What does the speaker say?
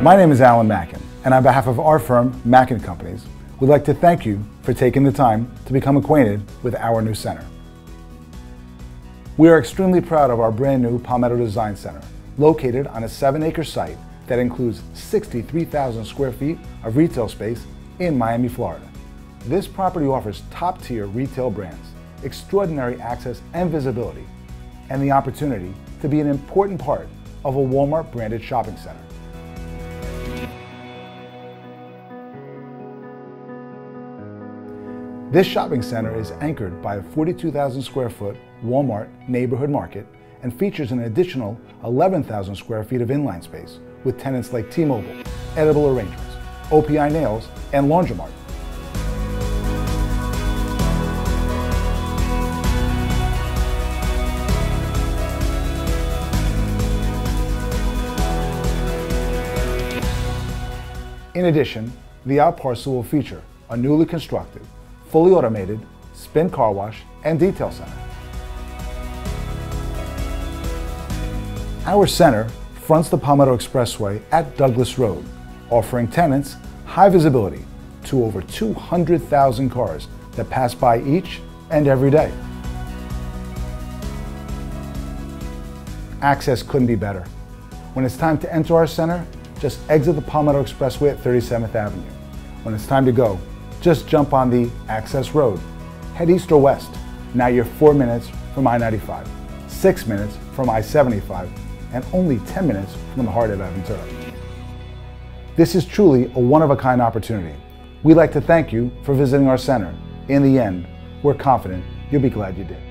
My name is Alan Macken, and on behalf of our firm, Macken Companies, we'd like to thank you for taking the time to become acquainted with our new center. We are extremely proud of our brand new Palmetto Design Center, located on a 7-acre site that includes 63,000 square feet of retail space in Miami, Florida. This property offers top-tier retail brands, extraordinary access and visibility, and the opportunity to be an important part of a Walmart-branded shopping center. This shopping center is anchored by a 42,000 square foot Walmart neighborhood market and features an additional 11,000 square feet of inline space with tenants like T-Mobile, Edible Arrangements, OPI Nails, and Laundromat. In addition, the outparcel will feature a newly constructed, fully automated spin car wash and detail center. Our center fronts the Palmetto Expressway at Douglas Road, offering tenants high visibility to over 200,000 cars that pass by each and every day. Access couldn't be better. When it's time to enter our center, just exit the Palmetto Expressway at 37th Avenue. When it's time to go, just jump on the access road. Head east or west. Now you're 4 minutes from I-95, 6 minutes from I-75, and only 10 minutes from the heart of Aventura. This is truly a one-of-a-kind opportunity. We'd like to thank you for visiting our center. In the end, we're confident you'll be glad you did.